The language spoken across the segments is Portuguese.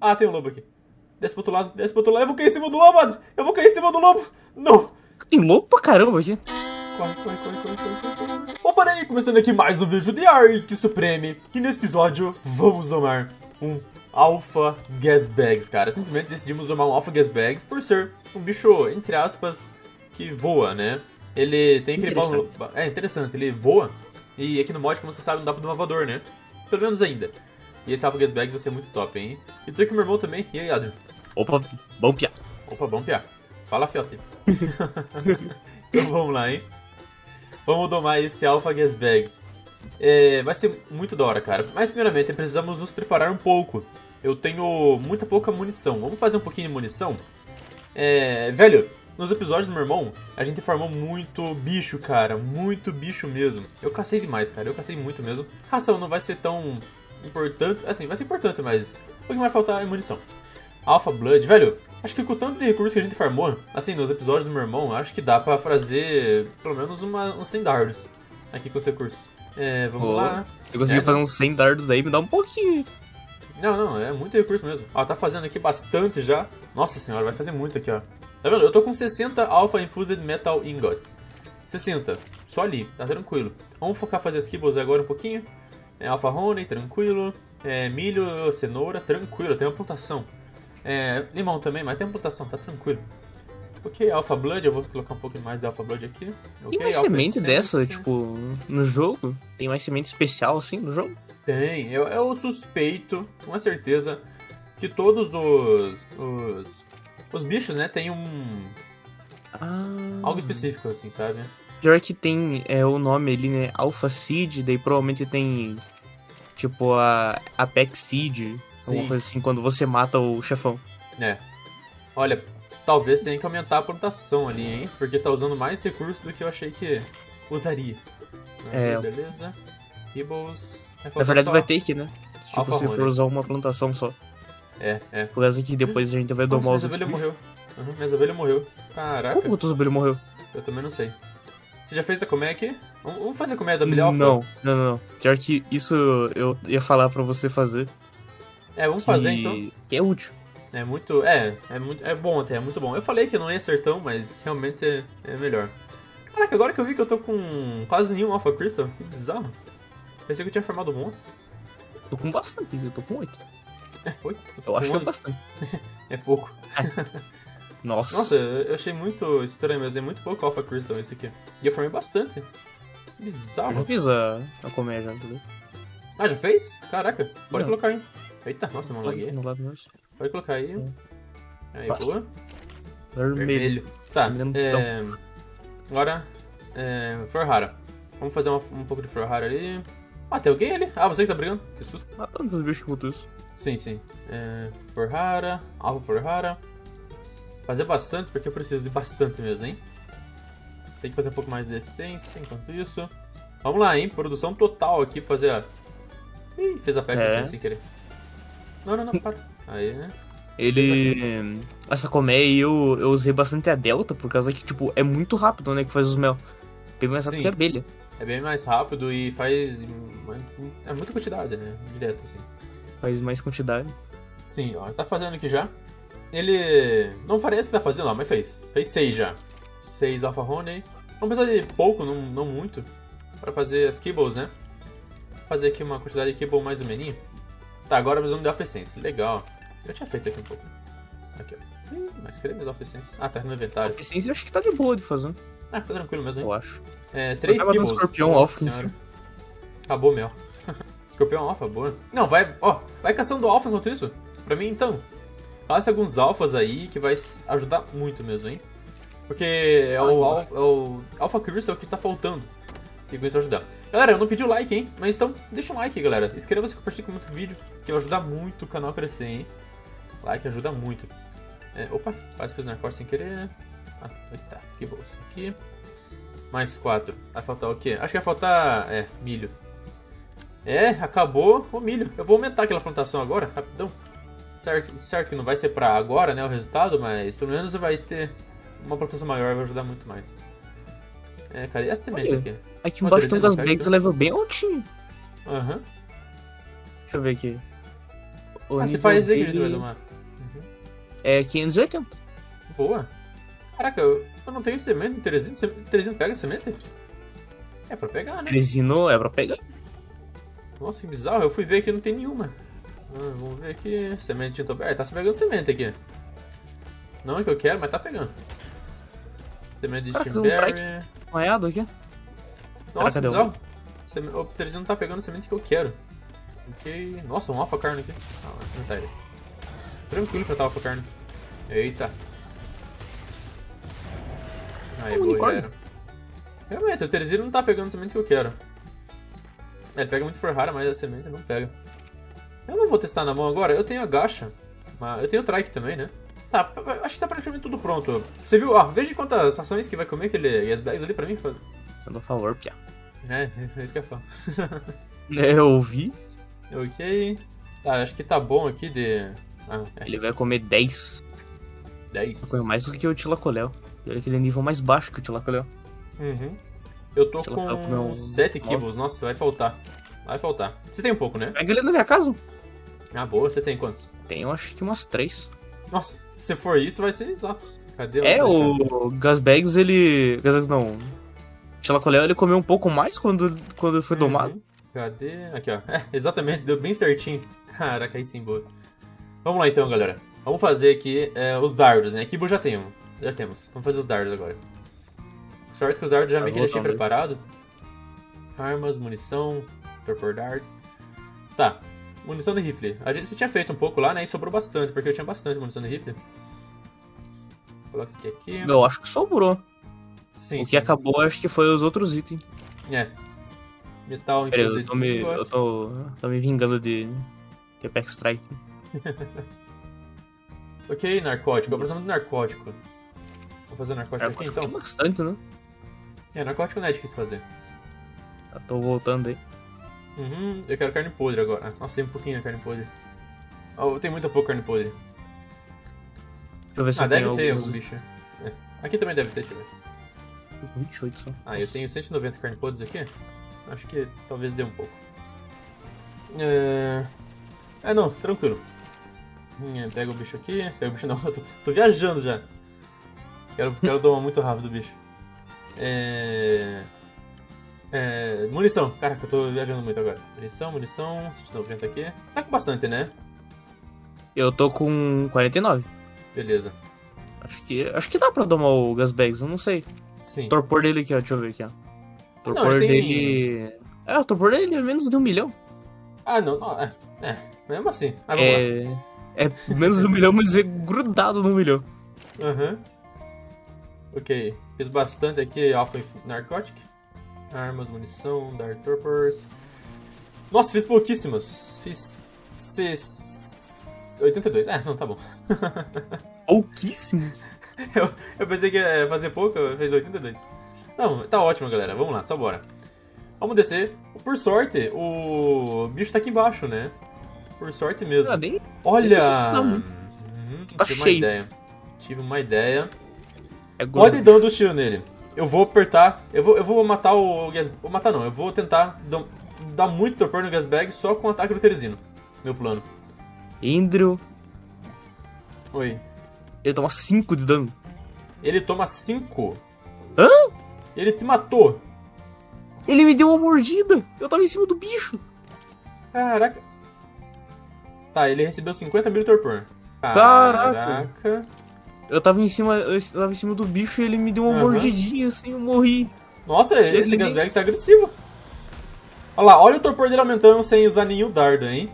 Ah, tem um lobo aqui. Desce pro outro lado, desce pro outro lado. Eu vou cair em cima do lobo, Adrian. Eu vou cair em cima do lobo. Não. Tem lobo pra caramba aqui. Corre, corre, corre, corre, corre, corre. Opa, daí, começando aqui mais um vídeo de Ark Supreme. E nesse episódio, vamos domar um Alpha Gasbags, cara. Simplesmente decidimos domar um Alpha Gasbags por ser um bicho, entre aspas, que voa, né? Ele tem aquele baú... É, interessante, ele voa. E aqui no mod, como você sabe, não dá pra domar voador, né? Pelo menos ainda. E esse Alpha Gasbags vai ser muito top, hein? E tem aqui meu irmão também. E aí, Adrian? Opa, bom piá. Opa, bom piá. Fala, Fiote. Então vamos lá, hein? Vamos domar esse Alpha Gasbags. É, vai ser muito da hora, cara. Mas primeiramente, precisamos nos preparar um pouco. Eu tenho muita pouca munição. Vamos fazer um pouquinho de munição? É, velho, nos episódios do meu irmão, a gente farmou muito bicho, cara. Muito bicho mesmo. Eu cacei demais, cara. Eu cacei muito mesmo. Ração não vai ser tão importante. Assim, vai ser importante, mas o que vai faltar é munição. Alpha Blood, velho, acho que com o tanto de recursos que a gente farmou, assim, nos episódios do meu irmão, acho que dá pra fazer pelo menos uns 100 dardos aqui com os recursos. É, vamos lá. Eu consegui fazer uns 100 dardos aí, me dá um pouquinho. Não, não, é muito recurso mesmo. Ó, tá fazendo aqui bastante já. Nossa senhora, vai fazer muito aqui, ó. Tá vendo? Eu tô com 60 Alpha Infused Metal Ingot. 60, só ali, tá tranquilo. Vamos focar fazer as kibbles agora um pouquinho. É, Alpha Honey, tranquilo. É, milho, cenoura, tranquilo, tem uma plantação. É, limão também, mas tem plantação, tá tranquilo. Ok, Alpha Blood, eu vou colocar um pouco mais da Alpha Blood aqui. Okay, tem mais Alpha semente Essence dessa, tipo, no jogo? Tem mais semente especial, assim, no jogo? Tem, eu suspeito, com certeza, que todos os bichos, né, tem algo específico, assim, sabe? Pior que tem o nome ali, né, Alpha Seed, daí provavelmente tem, tipo, a Pack Seed... Alguma coisa assim, quando você mata o chefão. É. Olha, talvez tenha que aumentar a plantação ali, hein? Porque tá usando mais recursos do que eu achei que usaria. É. Beleza. Kibbles. Na verdade vai ter que, né? Tipo, se for usar uma plantação só. É. Por causa que depois a gente vai domar os outros. Minha abelha morreu. Uhum, minha abelha morreu. Caraca. Como tua abelha morreu? Eu também não sei. Você já fez a colmeia aqui? Vamos fazer a colmeia da abelha alfa? Não. Pior que isso eu ia falar pra você fazer. É, vamos fazer então. Que é útil. É muito. É muito. É bom até, é muito bom. Eu falei que não ia ser tão, mas realmente é melhor. Caraca, agora que eu vi que eu tô com quase nenhum Alpha Crystal, que bizarro. Pensei que eu tinha farmado um monte. Tô com bastante, eu tô com 8. 8? Eu acho que é bastante. É pouco. Nossa, eu achei muito estranho, mas é muito pouco Alpha Crystal isso aqui. E eu farmei bastante. Que bizarro. Eu já fiz a colmeia já, entendeu? Ah, já fez? Caraca, bora colocar aí. Eita, nossa, não laguei. Pode colocar aí. Aí, boa. Vermelho. Tá, agora, Forrara. Vamos fazer um pouco de Forrara ali. Ah, tem alguém ali? Ah, você que tá brigando? Que susto. Matando os bichos com isso. Sim. Forrara, Alpha Forrara. Fazer bastante, porque eu preciso de bastante mesmo, hein? Tem que fazer um pouco mais de essência enquanto isso. Vamos lá, hein? Produção total aqui pra fazer a... Ih, fez a peça sem querer. Não, para. Aí, né? Ele... Essa colmeia eu usei bastante a delta, por causa que, tipo, é muito rápido, né, que faz os mel. Bem mais rápido que a abelha. É bem mais rápido e faz... É muita quantidade, né? Direto, assim. Faz mais quantidade. Sim, ó. Tá fazendo aqui já. Ele... Não parece que tá fazendo lá, mas fez. Fez 6 já. 6 Alpha Honey. Vamos precisar de pouco, não muito, pra fazer as kibbles, né? Fazer aqui uma quantidade de kibble mais ou meninho. Tá, agora precisamos de Alpha Essence. Legal. Eu tinha feito aqui um pouco. Aqui, ó. Mas queria mais Alpha Essence. Ah, tá no inventário. Alpha Essence eu acho que tá de boa de fazer. Ah, tá tranquilo mesmo, hein? Eu acho. 3 kibbles. Escorpião alfa. Acabou o mel. Escorpião alfa, boa. Não, vai... Ó, vai caçando alfa enquanto isso. Pra mim, então. Faça alguns alfas aí que vai ajudar muito mesmo, hein? Porque é o Alpha Crystal que tá faltando. E com isso ajudar. Galera, eu não pedi o like, hein? Mas então, deixa um like, galera. Inscreva-se, compartilha com muito vídeo, que vai ajudar muito o canal a crescer, hein? Like ajuda muito. Opa, quase fiz na corda sem querer. Ah, eita, que bolsa aqui. Mais 4. Vai faltar o quê? Acho que vai faltar... milho. Acabou o milho. Eu vou aumentar aquela plantação agora, rapidão. Certo que não vai ser pra agora, né, o resultado, mas pelo menos vai ter uma plantação maior, vai ajudar muito mais. Cadê a semente aqui? Aqui embaixo tem umas bags level bem altinho. Aham. Deixa eu ver aqui. Você faz dele do Edomar. Uhum. É 580. Boa. Caraca, eu não tenho semente no Therizino. Therizino pega semente? É pra pegar, né? Therizino é pra pegar. Nossa, que bizarro. Eu fui ver aqui, não tem nenhuma. Vamos ver aqui. Semente de tinta. Tá se pegando semente aqui. Não é que eu quero, mas tá pegando. Semente de Timberry. Moeda aqui. Nossa, que bizarro. O Therizino não tá pegando semente que eu quero. Ok. Nossa, um Alpha Carne aqui. Não tá ele. Tranquilo pra tá Alpha Carne. Eita. Aí, boa, já era. Realmente, o Therizino não tá pegando a semente que eu quero. É, ele pega muito Forrara, mas a semente não pega. Eu não vou testar na mão agora. Eu tenho a Gacha. Eu tenho o Trike também, né? Tá, acho que tá praticamente tudo pronto. Você viu? Ó, veja quantas ações que vai comer aquele Gasbags ali pra mim. Sendo a favor, Pia. É isso que eu falo. Eu ouvi. Ok. Tá, acho que tá bom aqui de... Ele vai comer 10. 10. Vai comer mais do que o Thylacoleo. Olha que ele é nível mais baixo que o Thylacoleo. Uhum. Eu tô com 7 kibbles. Nossa, vai faltar. Vai faltar. Você tem um pouco, né? Pega ele na minha casa. Ah, boa. Você tem quantos? Tenho, acho que umas 3. Nossa, se for isso, vai ser exato. Cadê o... o Gasbags, ele... Gasbags não. O Thylacoleo, ele comeu um pouco mais quando foi domado. Cadê? Aqui, ó. É, exatamente. Deu bem certinho. Caraca, aí sim, boa. Vamos lá, então, galera. Vamos fazer aqui os dardos, né? Kibble já tem um. Já temos. Vamos fazer os dardos agora. Sorte que os dardos já meio que deixei preparado. Armas, munição, torpor darts. Tá. Munição de rifle. Você tinha feito um pouco lá, né? E sobrou bastante, porque eu tinha bastante munição de rifle. Coloca isso aqui. Não, acho que sobrou. Sim, o que acabou, acho que foi os outros itens. É. Metal, infused. Eu tô me vingando de Apex Strike. Ok, narcótico. Eu preciso de narcótico. Vou fazer narcótico aqui, então. Tem bastante, né? É, narcótico não é difícil fazer. Já tô voltando aí. Uhum, eu quero carne podre agora. Nossa, tem um pouquinho de carne podre. Oh, tem muito pouco carne podre. Deixa eu ver se tem deve ter algum bicho. É. Aqui também deve ter, deixa eu ver. 28 só. Ah, nossa. Eu tenho 190 carne podres aqui. Acho que talvez dê um pouco. Não, tranquilo. Pega o bicho aqui. Pega o bicho não, eu tô viajando já. Quero domar muito rápido o bicho. Munição. Caraca, eu tô viajando muito agora. Munição. 190 aqui. Você tá com bastante, né? Eu tô com 49. Beleza. Acho que dá pra domar o Gasbags, eu não sei. Sim. O torpor dele aqui, ó. Deixa eu ver aqui, ó. O torpor dele... É, o torpor dele é menos de 1 milhão. Ah, não. É, mesmo assim. Ah, vamos lá. É menos de 1 milhão, mas é grudado no 1 milhão. Aham. Uhum. Ok, fiz bastante aqui. Alpha Narcotic. Armas, munição, Dark Torpors. Nossa, fiz pouquíssimas. Fiz 82. Não, tá bom. Pouquíssimos? Eu pensei que ia fazer pouco, eu fiz 82. Não, tá ótimo, galera. Vamos lá, só bora. Vamos descer. Por sorte, o bicho tá aqui embaixo, né? Por sorte mesmo. Olha! Tive uma ideia. É pode dar um dos tiros nele. Eu vou apertar. Eu vou matar o Gasbag. Vou matar não, eu vou tentar dar muito torpor no Gasbag só com o ataque do Therizino. Meu plano. Indro. Oi. Ele toma 5 de dano. Ele toma 5? Hã? Ele te matou. Ele me deu uma mordida. Eu tava em cima do bicho. Caraca. Tá, ele recebeu 50 mil torpor. Caraca. Eu tava em cima do bicho e ele me deu uma mordidinha assim, eu morri. Nossa, esse Gasbags tá agressivo. Olha lá, olha o torpor dele aumentando sem usar nenhum dardo, hein?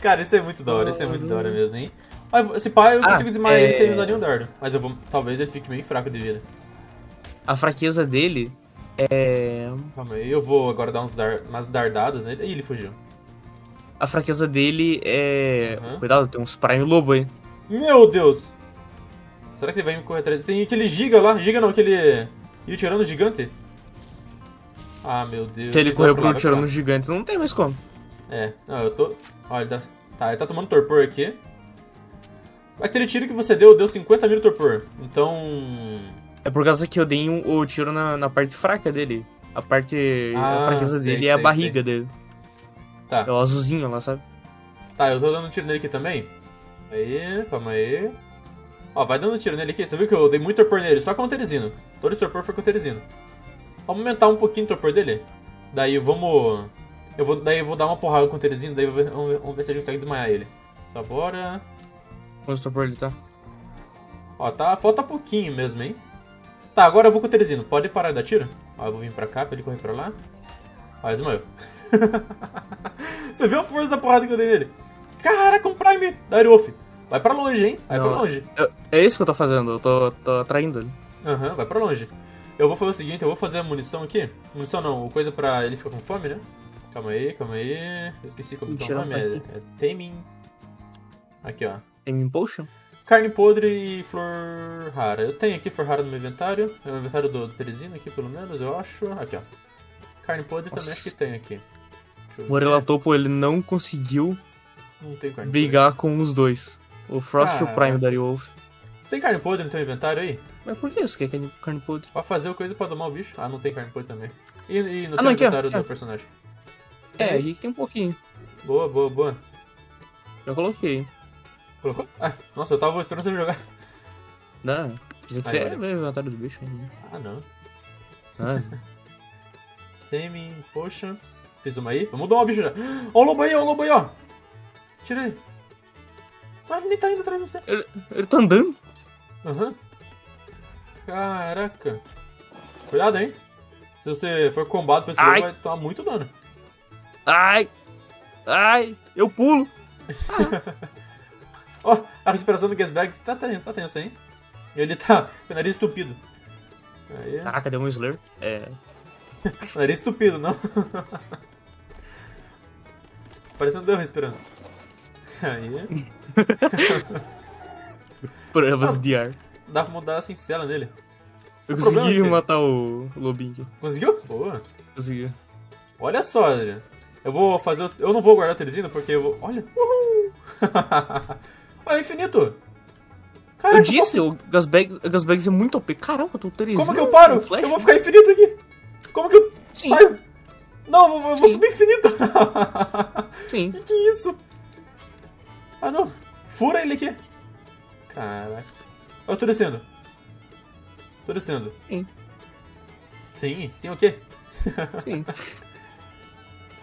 Cara, isso é muito da hora, isso é muito da hora mesmo, hein? Esse pai eu consigo desmaiar ele sem usar nenhum dardo. Mas talvez ele fique meio fraco de vida. A fraqueza dele é... Calma aí, eu vou agora dar umas dardadas nele. Ih, ele fugiu. A fraqueza dele é... Cuidado, tem uns Prime Lobo aí. Meu Deus! Será que ele vai me correr atrás? Tem aquele Giga lá. Giga não, aquele... E o Tirano Gigante? Ah, meu Deus. Se ele correr pro Tirano Gigante, não tem mais como. Eu tô... Olha, ele tá tomando torpor aqui. Aquele tiro que você deu 50 mil torpor. Então... É por causa que eu dei o tiro na parte fraca dele. A fraqueza dele é a barriga dele. Tá. É o azulzinho lá, sabe? Tá, eu tô dando um tiro nele aqui também. Aí, calma aí. Ó, vai dando um tiro nele aqui. Você viu que eu dei muito torpor nele, só com o Therizino. Todo esse torpor foi com o Therizino. Vamos aumentar um pouquinho o torpor dele. Daí vamos... Daí eu vou dar uma porrada com o Therizino, daí vamos ver se a gente consegue desmaiar ele. Só bora... Quanto torpor ele tá? Ó, tá... Falta pouquinho mesmo, hein? Tá, agora eu vou com o Therizino. Pode parar de dar tiro? Ó, eu vou vir pra cá pra ele correr pra lá. Ó, desmaiou. Você viu a força da porrada que eu dei nele? Caraca, um Prime da Aerolf. Vai pra longe, hein? Vai pra longe. É isso que eu tô fazendo, eu tô atraindo ele. Aham, vai pra longe. Eu vou fazer o seguinte, eu vou fazer a munição aqui. Munição não, coisa pra ele ficar com fome, né? Calma aí. Eu esqueci como que é o nome. É Taming. Aqui, ó. Taming Potion? Carne podre e flor rara. Eu tenho aqui flor rara no meu inventário. É o inventário do Therizino aqui, pelo menos, eu acho. Aqui, ó. Carne podre também acho que tem aqui. O Morellatopo, ele não conseguiu brigar com os dois. O Frost e o Prime da Aerolf. Tem carne podre no teu inventário aí? Mas por que isso que é carne podre? Pra fazer coisa pra domar o bicho. Ah, não tem carne podre também. E no teu inventário do personagem? É, aqui tem um pouquinho. Boa, boa, boa. Já coloquei. Colocou? Ah, nossa, eu tava esperando você jogar. Não, precisa que você é o inventário do bicho ainda. Ah, não. Temi, poxa. Fiz uma aí. Vamos domar o bicho já. Ó o lobo aí, ó o lobo aí, ó. Tira ele. Ah, ele nem tá indo atrás de você. Ele tá andando? Aham. Uhum. Caraca. Cuidado, hein. Se você for combado, esse lobo vai tomar muito dano. Ai! Ai! Eu pulo! Ó, a respiração do Gasbags tá tensa, hein? Ele tá com o nariz estupido. Aí. Ah, cadê um slur? É. Nariz estupido, não? Parecendo eu respirando. Aí. Provas de ar. Dá pra mudar a cincela nele. Eu consegui matar o lobinho. Conseguiu? Boa. Conseguiu. Olha só, Adrian. Eu vou fazer... Eu não vou guardar o Therizino porque eu vou... Olha. Uhul. Olha, é infinito. Caraca, eu disse, o Gasbags é muito OP. Caramba, o Therizino... Como que eu paro? Eu vou ficar infinito aqui. Como que eu saio? Não, eu vou subir infinito. Sim. Que é isso? Ah, não. Fura ele aqui. Caraca. Eu tô descendo. Tô descendo. Sim. Sim? Sim o quê? Sim.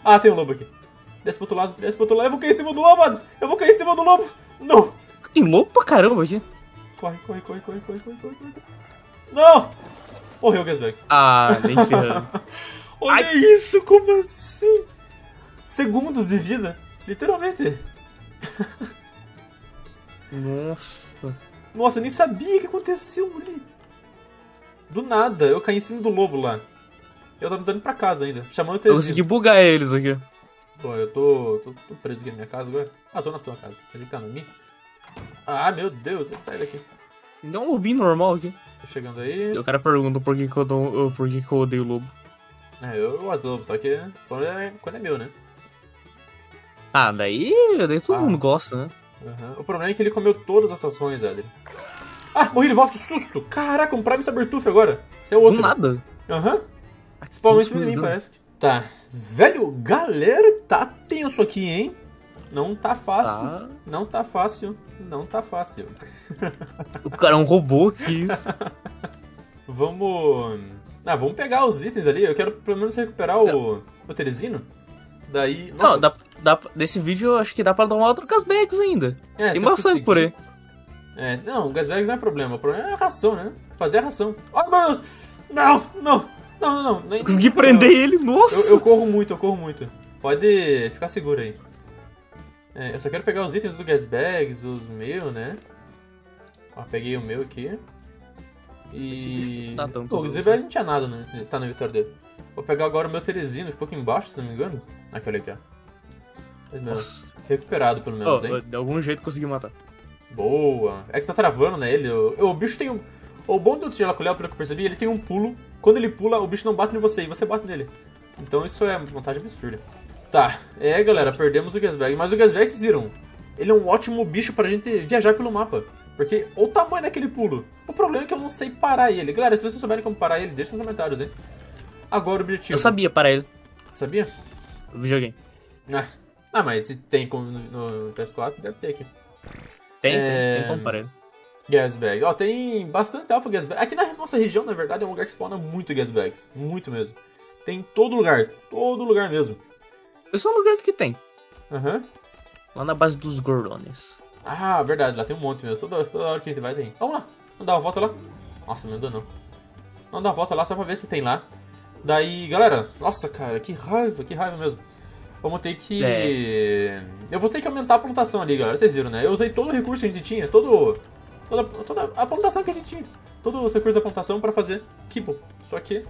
Ah, tem um lobo aqui. Desce pro outro lado, desce pro outro lado. Eu vou cair em cima do lobo, mano. Eu vou cair em cima do lobo. Não. Tem lobo pra caramba aqui. Corre, corre, corre, corre, corre, corre, corre. Não. Morreu o Gasbags. Ah, nem ferrando. Olha isso, como assim? Segundos de vida. Literalmente. Nossa. Nossa, eu nem sabia o que aconteceu ali. Do nada, eu caí em cima do lobo lá. Eu tava me dando pra casa ainda, chamando o Therizino. Eu consegui bugar eles aqui. Pô, eu tô preso aqui na minha casa agora. Ah, tô na tua casa. Ele tá na minha? Ah, meu Deus, ele sai daqui. Me dá um lobinho normal aqui. Tô chegando aí. E o cara pergunta por que eu odeio lobo. É, eu gosto do lobo, só que quando é meu, né? Ah, daí todo mundo gosta, né? Uhum. O problema é que ele comeu todas as ações, Adrian. Ah, morri de volta, que susto! Caraca, um Prime Sabertufo agora. Esse é o outro. Do nada. Aham. Uhum. Principalmente pra mim, parece que... Tá. Velho, galera, tá tenso aqui, hein? Não tá fácil. Tá. Não tá fácil. Não tá fácil. O cara é um robô, que isso? Vamos... Ah, vamos pegar os itens ali. Eu quero, pelo menos, recuperar o Therizino. Daí... Nossa. Não, nesse vídeo, eu acho que dá pra dar uma outra Gasbags ainda. É, tem bastante por aí. É, não, o Gasbags não é problema. O problema é a ração, né? Fazer a ração. Oh, meu Deus! Não, não! Não, não, não. Consegui prender ele, nossa! Eu corro muito, eu corro muito. Pode ficar seguro aí. É, eu só quero pegar os itens do Gasbags, os meus, né? Ó, peguei o meu aqui. E... O Gasbags não tinha nada, né? Tá no inventário dele. Vou pegar agora o meu Therizino, ficou aqui embaixo, se não me engano. Aquele aqui, ó. Recuperado, pelo menos, hein? De algum jeito consegui matar. Boa! É que você tá travando, né? Ele, o bicho tem um... O bom do Thylacoleo, pelo que eu percebi, ele tem um pulo. Quando ele pula, o bicho não bate em você e você bate nele. Então isso é uma vantagem absurda. Tá, é galera, perdemos o Gasbag. Mas o Gasbag, vocês viram, ele é um ótimo bicho pra gente viajar pelo mapa. Porque olha o tamanho daquele pulo. O problema é que eu não sei parar ele. Galera, se vocês souberem como parar ele, deixa nos comentários, hein. Agora o objetivo. Eu sabia parar ele. Sabia? Eu joguei. Ah. Ah, mas se tem no PS4, deve ter aqui. Tem como parar. Gasbag. Ó, tem bastante Alpha Gasbag. Aqui na nossa região, na verdade, é um lugar que spawna muito Gasbags. Muito mesmo. Tem em todo lugar mesmo. É só um lugar que tem. Aham. Uhum. Lá na base dos Gorlones. Ah, verdade, lá tem um monte mesmo. Toda hora que a gente vai tem. Vamos lá, vamos dar uma volta lá. Nossa, não andou não. Vamos dar uma volta lá só pra ver se tem lá. Daí, galera, nossa, cara, que raiva mesmo. Vamos ter que... Eu vou ter que aumentar a plantação ali, galera, vocês viram, né? Eu usei todo o recurso que a gente tinha, toda a plantação que a gente tinha. Todos os recursos da plantação pra fazer Kibo. Só que...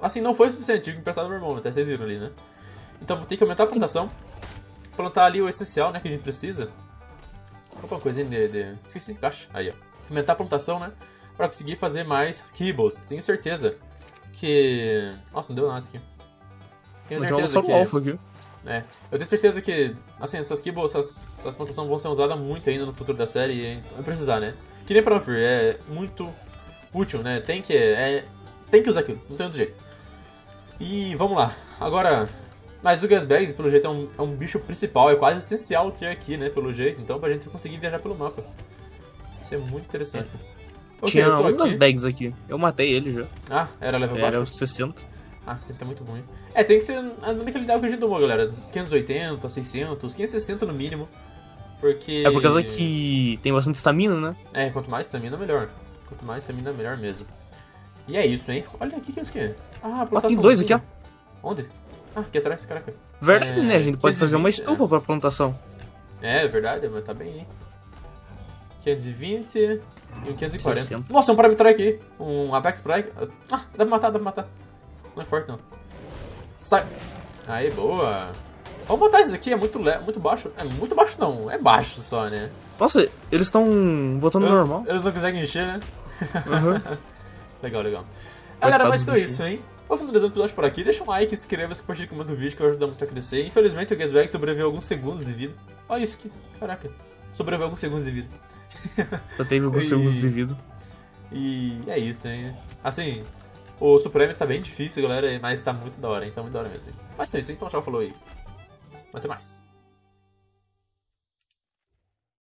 assim, não foi o suficiente, tive que emprestar do meu irmão, até vocês viram ali, né? Então vou ter que aumentar a plantação. Plantar ali o essencial, né, que a gente precisa. Alguma coisinha de... esqueci, Gacha. Aí, ó. Aumentar a plantação, né? Pra conseguir fazer mais kibbles. Tenho certeza que... Nossa, não deu nada isso aqui. Tenho certeza que... eu tenho certeza que, assim, essas kibbles, essas plantações vão ser usadas muito ainda no futuro da série e vai precisar, né? Que nem pra Fear, é muito útil, né? Tem que usar aquilo, não tem outro jeito. E vamos lá. Agora... Mas o Gasbags, pelo jeito, é um bicho principal, é quase essencial ter aqui, né, pelo jeito. Então, pra gente conseguir viajar pelo mapa. Isso é muito interessante. Okay, tinha um dos bags aqui. Eu matei ele já. Ah, era level baixo? Era o 60. Ah, 60 é muito bom, hein? É, tem que ser naquele dado que a gente tomou, galera. 580, 600, 560 no mínimo. Porque... É por causa que tem bastante estamina, né? É, quanto mais estamina, melhor. Quanto mais estamina, melhor mesmo. E é isso, hein? Olha, o que é isso aqui? Ah, plantação. Ah, tem dois aqui, ó. Onde? Ah, aqui atrás, caraca. Verdade, né? A gente pode fazer uma estufa pra plantação. É, verdade, mas tá bem, hein? 520 e 540. 60. Nossa, um Parametrike aqui. Um Apex Strike. Ah, dá pra matar, dá pra matar. Não é forte, não. Sai. Aí, boa. Vamos matar esses aqui, é muito baixo. É muito baixo, não. É baixo só, né? Nossa, eles estão botando normal. Eles não conseguem encher, né? Uhum. Legal, legal. Galera, mas tudo isso, hein? Vou finalizando o episódio por aqui, deixa um like, inscreva-se, compartilha com o vídeo que vai ajudar muito a crescer. Infelizmente o Gasbag sobreviveu alguns segundos de vida. Olha isso aqui, caraca, sobreviveu alguns segundos de vida. Só teve alguns segundos de vida. E é isso, hein. Assim, o Supreme tá bem difícil, galera, mas tá muito da hora, então muito da hora mesmo. Hein? Mas é isso, então tchau, falou aí. Até mais.